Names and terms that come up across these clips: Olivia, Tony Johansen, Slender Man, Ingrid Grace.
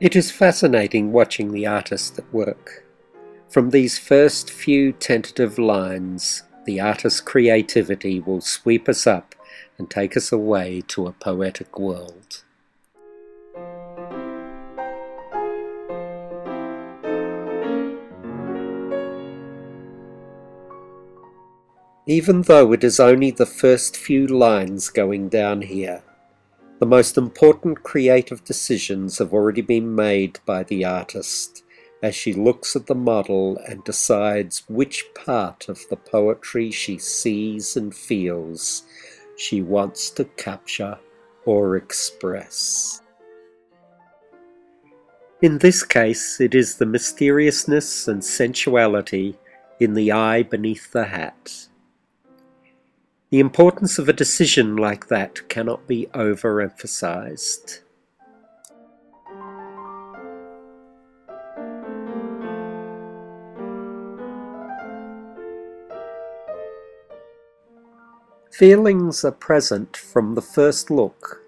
It is fascinating watching the artists at work. From these first few tentative lines, the artist's creativity will sweep us up and take us away to a poetic world. Even though it is only the first few lines going down here, the most important creative decisions have already been made by the artist as she looks at the model and decides which part of the poetry she sees and feels she wants to capture or express. In this case, it is the mysteriousness and sensuality in the eye beneath the hat. The importance of a decision like that cannot be overemphasized. Feelings are present from the first look,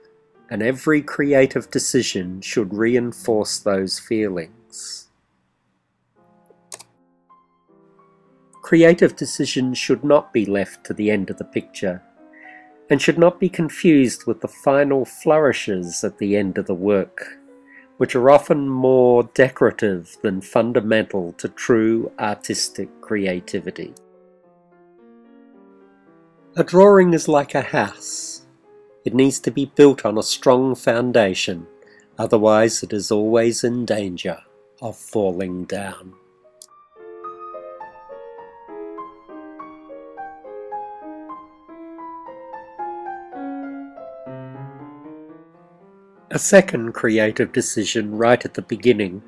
and every creative decision should reinforce those feelings. Creative decisions should not be left to the end of the picture, and should not be confused with the final flourishes at the end of the work, which are often more decorative than fundamental to true artistic creativity. A drawing is like a house. It needs to be built on a strong foundation, otherwise it is always in danger of falling down. A second creative decision right at the beginning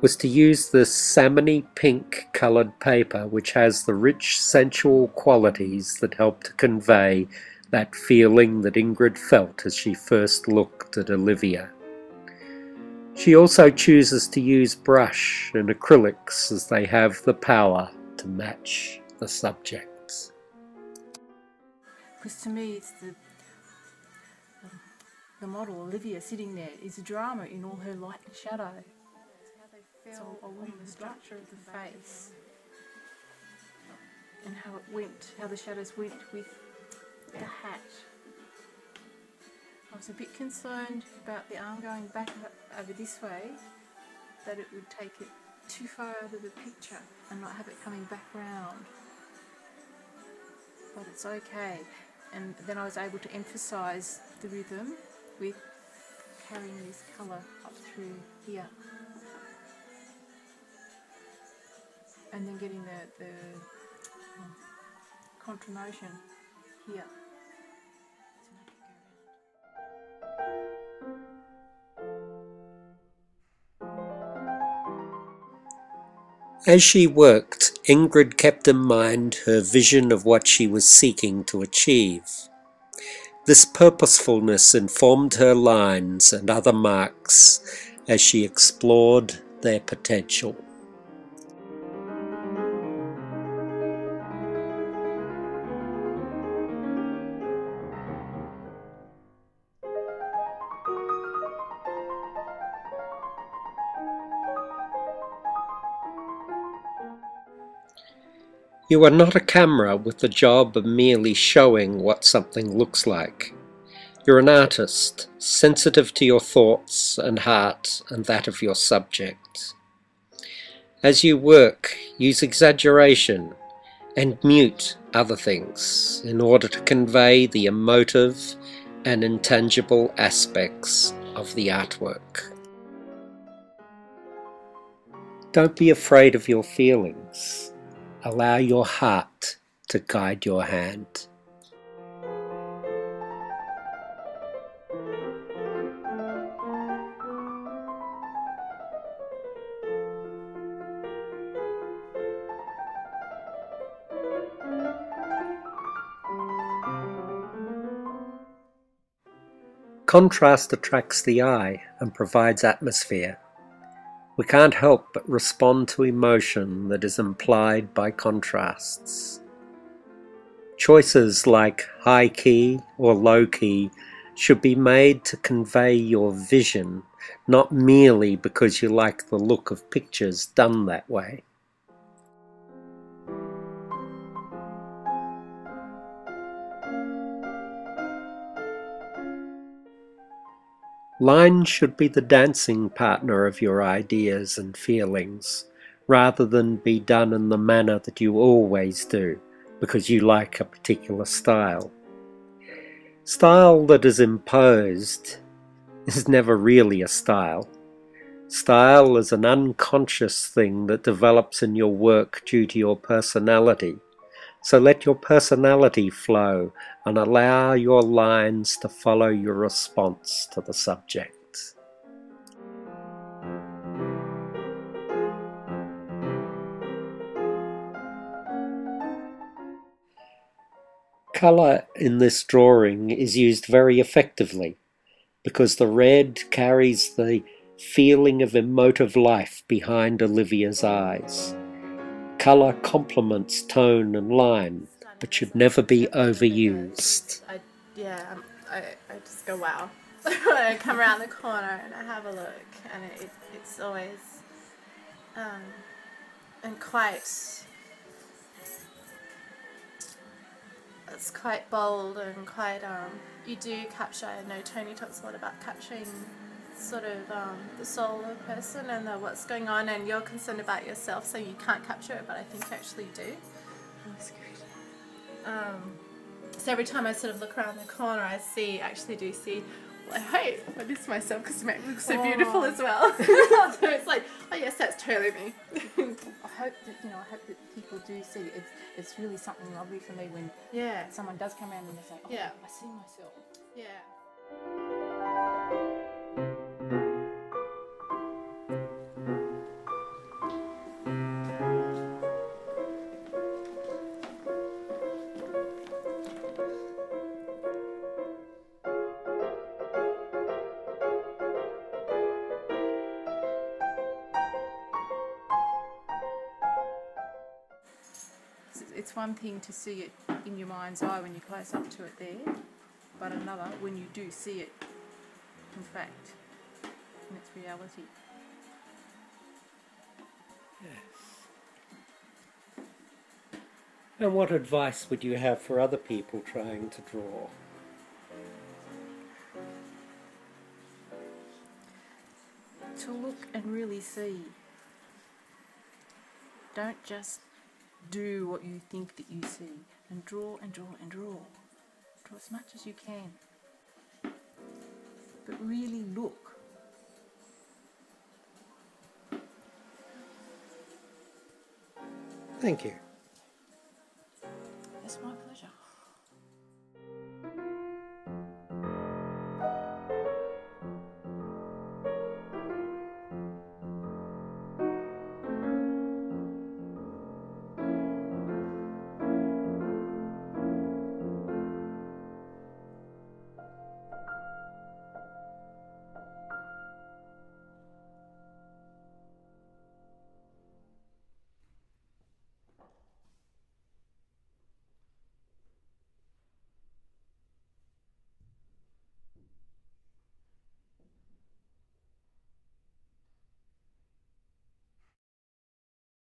was to use this salmony pink coloured paper, which has the rich sensual qualities that help to convey that feeling that Ingrid felt as she first looked at Olivia. She also chooses to use brush and acrylics as they have the power to match the subjects. Because to me it's the model, Olivia, sitting there is a drama in all her light and shadow. So I want the structure of the face and how it went, how the shadows went with the hat. I was a bit concerned about the arm going back over this way, that it would take it too far out of the picture and not have it coming back round. But it's okay. And then I was able to emphasise the rhythm with carrying this colour up through here. And then getting the contra motion here. As she worked, Ingrid kept in mind her vision of what she was seeking to achieve. This purposefulness informed her lines and other marks as she explored their potential. You are not a camera with the job of merely showing what something looks like. You're an artist, sensitive to your thoughts and heart and that of your subject. As you work, use exaggeration and mute other things in order to convey the emotive and intangible aspects of the artwork. Don't be afraid of your feelings. Allow your heart to guide your hand. Contrast attracts the eye and provides atmosphere. We can't help but respond to emotion that is implied by contrasts. Choices like high key or low key should be made to convey your vision, not merely because you like the look of pictures done that way. Line should be the dancing partner of your ideas and feelings, rather than be done in the manner that you always do, because you like a particular style. Style that is imposed is never really a style. Style is an unconscious thing that develops in your work due to your personality. So let your personality flow and allow your lines to follow your response to the subject. Colour in this drawing is used very effectively because the red carries the feeling of emotive life behind Olivia's eyes. Colour complements tone and line, but should never be overused. I just go, wow. I come around the corner and I have a look, and it's always and quite bold and quite you do capture. I know Tony talks a lot about capturing sort of the soul of a person and what's going on, and you're concerned about yourself, so you can't capture it, but I think you actually do. Oh, that's great. So every time I sort of look around the corner, I see, actually do see, well, I hope I miss myself because you make me look so beautiful as well. So it's like, oh yes, that's totally me. I hope that people do see it's really something lovely for me when someone does come around and they say, oh, yeah, I see myself. Yeah. It's one thing to see it in your mind's eye when you're close up to it there, but another when you do see it, in fact, in its reality. Yes. And what advice would you have for other people trying to draw? To look and really see. Don't just do what you think that you see, and draw and draw and draw. Draw as much as you can. But really look. Thank you.